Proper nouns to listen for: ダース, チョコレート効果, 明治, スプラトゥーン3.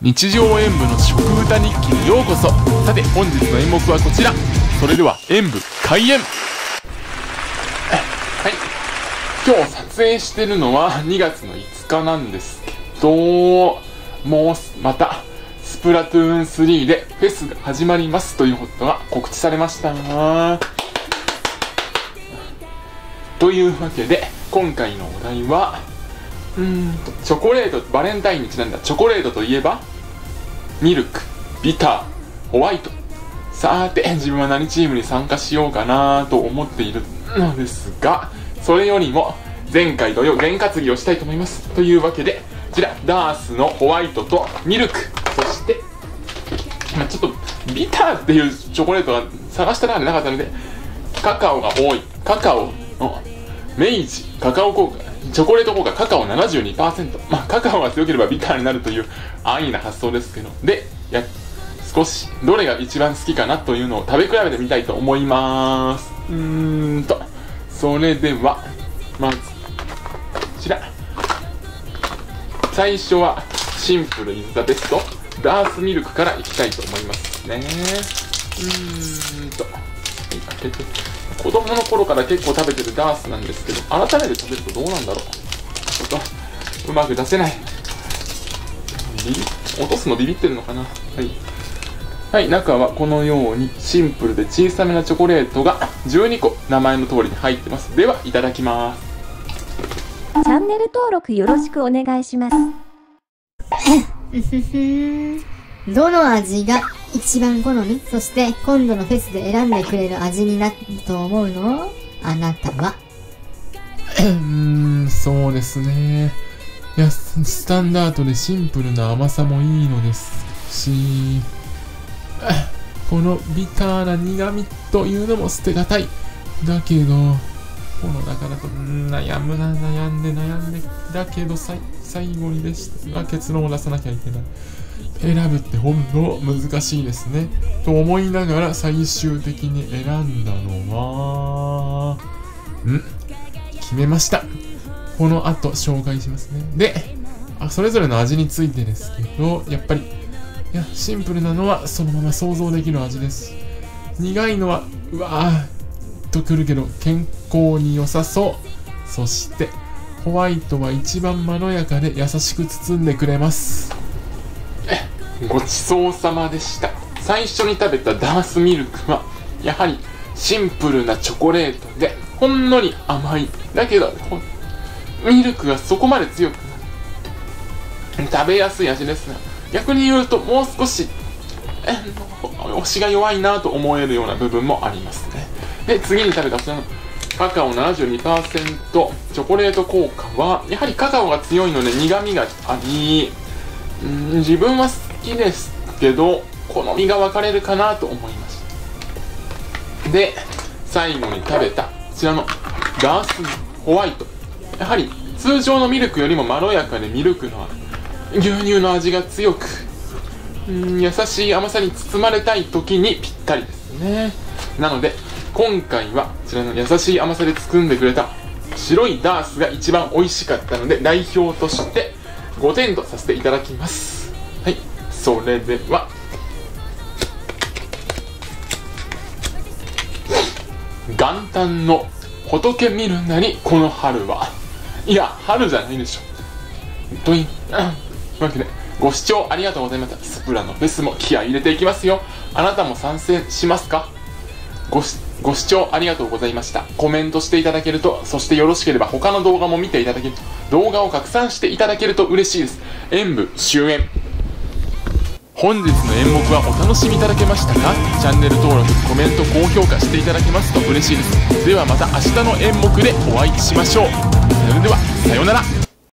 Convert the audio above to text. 日常演舞の食歌日記にようこそ。さて本日の演目はこちら。それでは演舞開演。はい、今日撮影してるのは2月の5日なんですけど、もうまたスプラトゥーン3でフェスが始まりますということが告知されましたというわけで今回のお題はチョコレート、バレンタインにちなんだチョコレートといえばミルク、ビター、ホワイト。さーて自分は何チームに参加しようかなと思っているのですが、それよりも前回同様験担ぎをしたいと思います。というわけでこちらダースのホワイトとミルク、そしてちょっとビターっていうチョコレートが探した中でなかったのでカカオが多いカカオの明治カカオ効果、チョコレート効果カカオ 72%、まあ、カカオが強ければビターになるという安易な発想ですけど、で少しどれが一番好きかなというのを食べ比べてみたいと思いまーす。それではまずこちら、最初はシンプルイズザベストダースミルクからいきたいと思いますね。開けて、子供の頃から結構食べてるダースなんですけど、改めて食べるとどうなんだろう。ちょっとうまく出せない。落とすのビビってるのかな。はい、中はこのようにシンプルで小さめなチョコレートが12個名前の通りに入ってます。ではいただきます。チャンネル登録よろしくお願いします。どの味が一番好み？そして今度のフェスで選んでくれる味になると思うの？あなたは？そうですね。いや、スタンダードでシンプルな甘さもいいのですし、このビターな苦味というのも捨てがたい。だけど、だから悩んで、だけど最後に結論を出さなきゃいけない。選ぶって本当難しいですねと思いながら最終的に選んだのは決めました。この後紹介しますね。でそれぞれの味についてですけど、やっぱりシンプルなのはそのまま想像できる味です。苦いのはうわーっとくるけど健康に良さそう。そしてホワイトは一番まろやかで優しく包んでくれます。ごちそうさまでした。最初に食べたダースミルクはやはりシンプルなチョコレートでほんのり甘い。だけどミルクがそこまで強くない食べやすい味ですが、逆に言うともう少し押しが弱いなと思えるような部分もありますね。で次に食べたこちらのカカオ 72% チョコレート効果はやはりカカオが強いので苦味があり、自分は好きですけど好みが分かれるかなと思いました。で最後に食べたこちらのダースホワイト、やはり通常のミルクよりもまろやかでミルクの牛乳の味が強く優しい甘さに包まれたい時にぴったりですね。なので今回はこちらの優しい甘さで包んでくれた白いダースが一番美味しかったので代表として5点とさせていただきます。はい、それでは元旦の仏見るなりこの春は、いや春じゃないでしょというわけでご視聴ありがとうございました。スプラのフェスも気合い入れていきますよ。あなたも参戦しますか？ご視聴ありがとうございました。コメントしていただけると、そしてよろしければ他の動画も見ていただけると、動画を拡散していただけると嬉しいです。演舞終演。本日の演目はお楽しみいただけましたか？チャンネル登録、コメント、高評価していただけますと嬉しいです。ではまた明日の演目でお会いしましょう。それでは、さようなら。